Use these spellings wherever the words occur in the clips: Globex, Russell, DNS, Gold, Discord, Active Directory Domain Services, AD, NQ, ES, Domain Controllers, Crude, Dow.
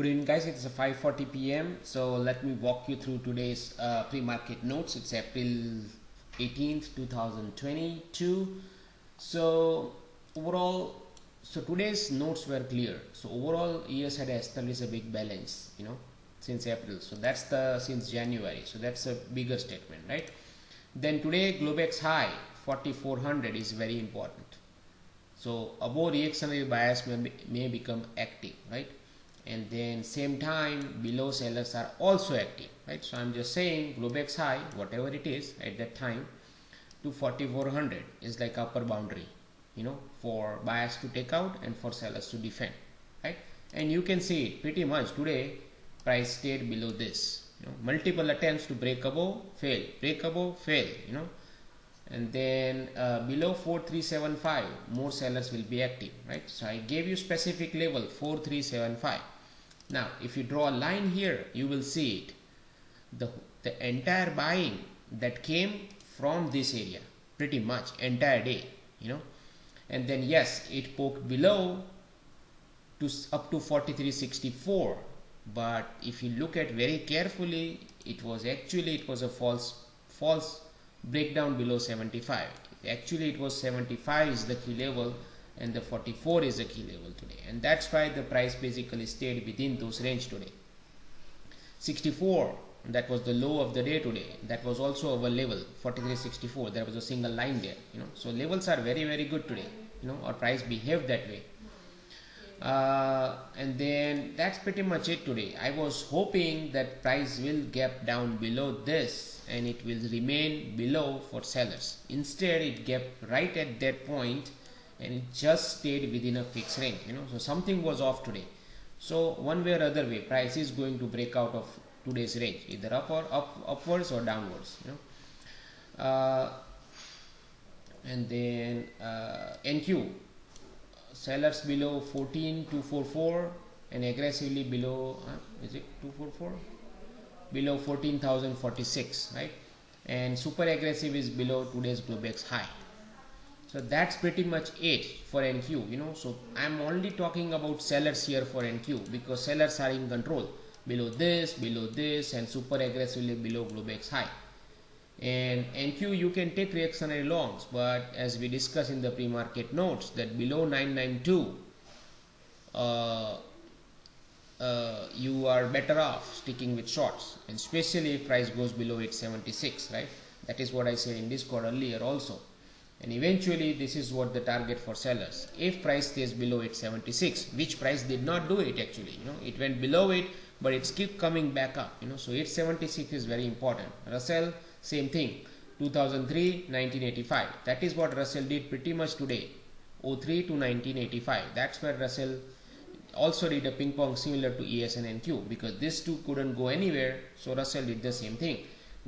Good evening guys, it's 5:40 p.m. so let me walk you through today's pre-market notes. It's April 18th 2022. So overall, so today's notes were clear. So overall ES had established a big balance, you know, since April, so that's the since January, so that's a bigger statement, right? Then today Globex high 4400 is very important. So above reactionary bias may become active, right? And then same time below sellers are also active, right? So I'm just saying Globex high, whatever it is at that time, to 4400 is like upper boundary, you know, for buyers to take out and for sellers to defend, right? And you can see it pretty much today price stayed below this, you know, multiple attempts to break above, fail, break above, fail, you know. And then below 4375 more sellers will be active, right? So I gave you specific level 4375. Now if you draw a line here, you will see it, the entire buying that came from this area, pretty much entire day, you know. And then yes, it poked below to up to 4364, but if you look at very carefully, it was actually, it was a false breakdown below 75. Actually it was 75 is the key level and the 44 is the key level today, and that's why the price basically stayed within those range today. 64, that was the low of the day today, that was also our level 4364. There was a single line there, you know. So levels are very good today, you know, our price behaved that way. And then that's pretty much it today. I was hoping that price will gap down below this and it will remain below for sellers. Instead it gapped right at that point and it just stayed within a fixed range, you know. So something was off today. So one way or other way, price is going to break out of today's range, either upwards or downwards, you know. And then NQ sellers below 14244 and aggressively below is it 244 below 14046, right? And super aggressive is below today's Globex high. So that's pretty much it for NQ, you know. So I'm only talking about sellers here for NQ because sellers are in control below this, below this, and super aggressively below Globex high. And NQ you can take reactionary longs, but as we discussed in the pre-market notes, that below 992 you are better off sticking with shorts, and especially if price goes below 876, right? That is what I said in Discord earlier also. And eventually this is what the target for sellers, if price stays below 876, which price did not do it actually, you know. It went below it, but it's keep coming back up, you know. So 876 is very important. Russell, same thing, 2003 1985, that is what Russell did pretty much today, 03 to 1985. That's where Russell also did a ping pong similar to ES and NQ because these two couldn't go anywhere, so Russell did the same thing.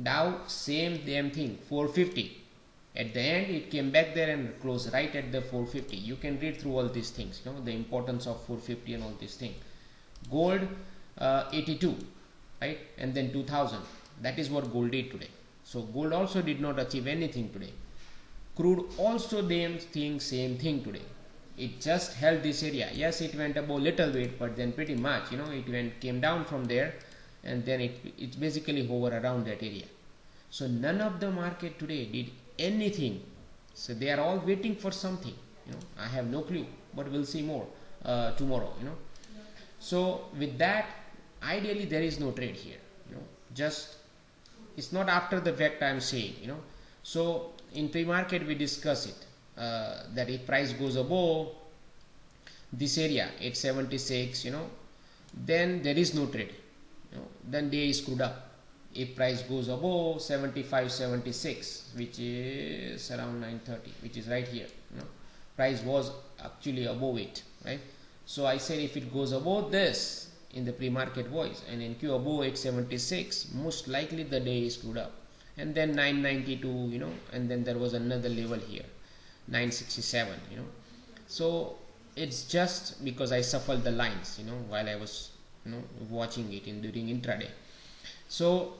Dow, same damn thing, 450. At the end it came back there and closed right at the 450. You can read through all these things, you know, the importance of 450 and all these things. Gold 82, right? And then 2000, that is what gold did today. So gold also did not achieve anything today. Crude also same thing today. It just held this area. Yes, it went above little bit, but then pretty much, you know, it came down from there, and then it basically hovered around that area. So none of the market today did anything. So they are all waiting for something, you know. I have no clue, but we'll see more tomorrow, you know. So with that, ideally there is no trade here, you know. Just it's not after the fact I'm saying, you know. So in pre-market we discuss it that if price goes above this area 876, you know, then there is no trade, you know, then day is screwed up. If price goes above 7576, which is around 930, which is right here, you know, price was actually above it, right? So I said if it goes above this in the pre-market voice and NQ above 876, most likely the day is screwed up. And then 992, you know, and then there was another level here 967, you know. So it's just because I shuffled the lines, you know, while I was, you know, watching it during intraday. So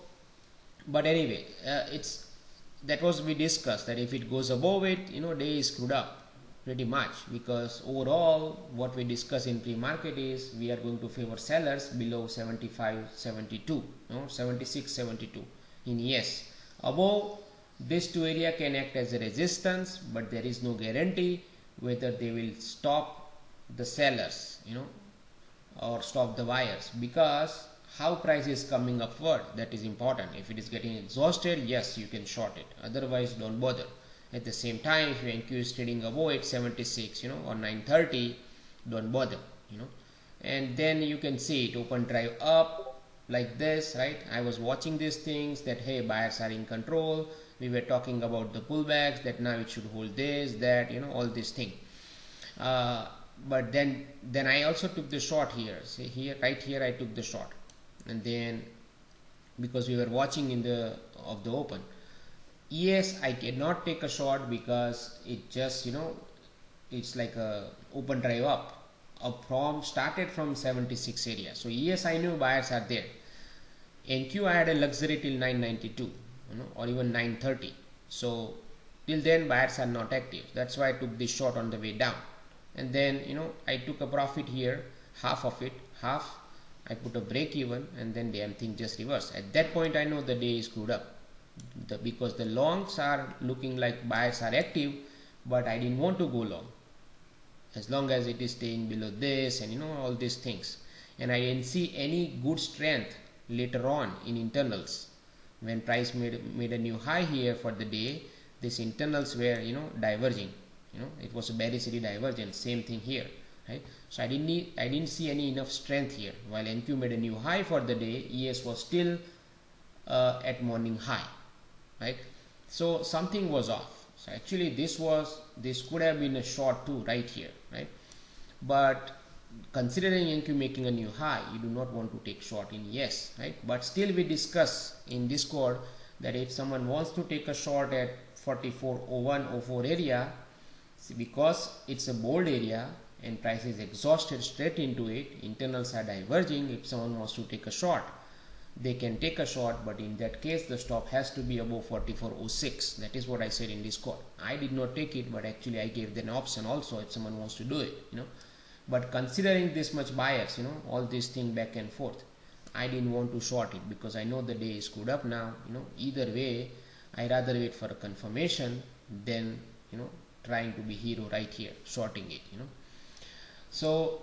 but anyway, that was we discussed that if it goes above it, you know, day is screwed up pretty much, because overall what we discuss in pre-market is we are going to favor sellers below 75.72, no, 76.72 in ES. Above this two area can act as a resistance, but there is no guarantee whether they will stop the sellers, you know, or stop the buyers, because how price is coming upward, that is important. If it is getting exhausted, yes, you can short it, otherwise don't bother. At the same time, if your NQ is trading above 876, you know, or 930, don't bother, you know. And then you can see it open drive up like this, right? I was watching these things that hey, buyers are in control. We were talking about the pullbacks that now it should hold this, that, you know, all this thing. But then I also took the short here. See here, right here I took the short, and then because we were watching in the of the open. Yes, I cannot take a short because it just, you know, it's like a open drive up from started from 76 area. So yes, I knew buyers are there. NQ I had a luxury till 992, you know, or even 930. So till then buyers are not active. That's why I took this short on the way down. And then, you know, I took a profit here, half of it, half. I put a break even, and then damn thing just reversed. At that point, I know the day is screwed up. Because the longs are looking like buyers are active, but I didn't want to go long as it is staying below this and, you know, all these things. And I didn't see any good strength later on in internals. When price made a new high here for the day, these internals were, you know, diverging. You know, it was a barrier divergence. Same thing here, right? So I didn't see any enough strength here. While NQ made a new high for the day, ES was still at morning high, right? So something was off. So actually this could have been a short too right here, right? But considering NQ making a new high, you do not want to take short in ES, right? But still we discuss in Discord that if someone wants to take a short at 44.01.04 area, because it's a bold area and price is exhausted straight into it, internals are diverging. If someone wants to take a short, they can take a short, but in that case the stop has to be above 44.06. That is what I said in Discord. I did not take it, but actually I gave them an option also if someone wants to do it, you know. But considering this much bias, you know, all this thing back and forth, I didn't want to short it because I know the day is screwed up now, you know. Either way, I rather wait for a confirmation than, you know, trying to be hero right here shorting it, you know. So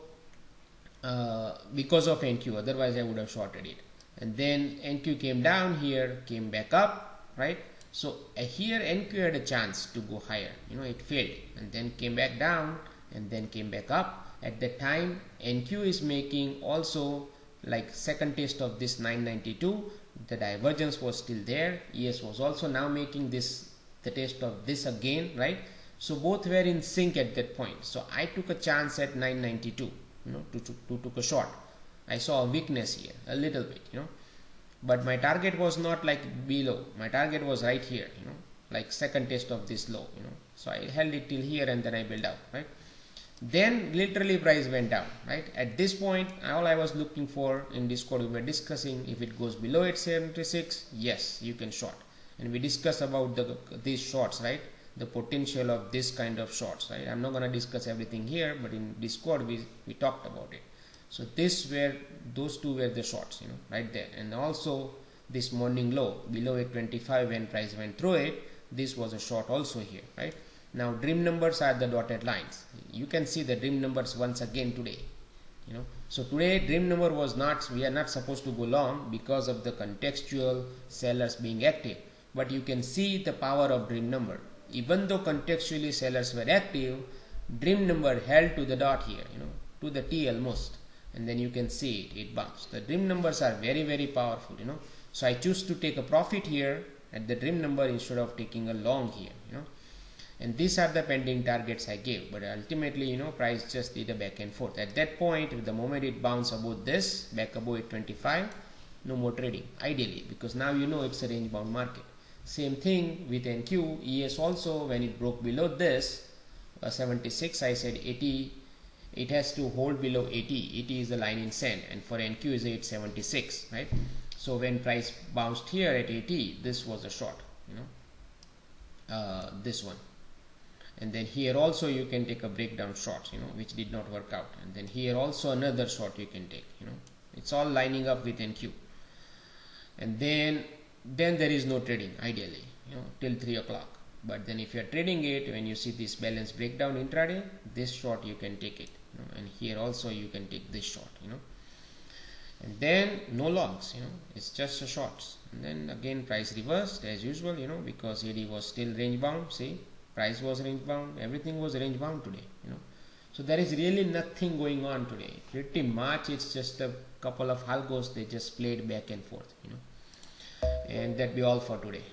because of NQ, otherwise I would have shorted it. And then NQ came down here, came back up, right? So here NQ had a chance to go higher, you know, it failed, and then came back down, and then came back up. At that time NQ is making also like second test of this 992. The divergence was still there. ES was also now making this the test of this again, right? So both were in sync at that point. So I took a chance at 992, you know, took a short. I saw a weakness here a little bit, you know, but my target was not like below. My target was right here, you know, like second test of this low, you know. So I held it till here, and then I built out, right? Then literally price went down, right? At this point, all I was looking for in Discord, we were discussing if it goes below 876, yes, you can short. And we discussed about these shorts, right? The potential of this kind of shorts, right? I'm not going to discuss everything here, but in Discord we talked about it. So those two were the shorts, you know, right there. And also this morning low below 825, when price went through it, this was a short also here, right? Now dream numbers are the dotted lines. You can see the dream numbers once again today, you know. So today dream number was not, we are not supposed to go long because of the contextual sellers being active, but you can see the power of dream number. Even though contextually sellers were active, dream number held to the dot here, you know, to the T almost, and then you can see it bounced. The dream numbers are very, very powerful, you know. So I choose to take a profit here at the dream number instead of taking a long here, you know. And these are the pending targets I gave, but ultimately, you know, price just did a back and forth. At that point, the moment it bounced above this, back above 825, no more trading ideally, because now you know it's a range bound market. Same thing with NQ. ES also, when it broke below this 76, I said 80, it has to hold below 80. 80 is the line in sand, and for NQ is 876, right? So when price bounced here at 80, this was a short, you know, this one. and then here also you can take a breakdown short, which did not work out, and then here also another short you can take, it's all lining up with NQ, and then there is no trading ideally, till 3 o'clock. But then if you are trading it, when you see this balance breakdown intraday, this short you can take it, and here also you can take this short, and then no longs, it's just a shorts. And then again price reversed as usual, because AD was still range bound. See, price was range bound, everything was range bound today, so there is really nothing going on today. Pretty much it's just a couple of algos, they just played back and forth, and that be all for today.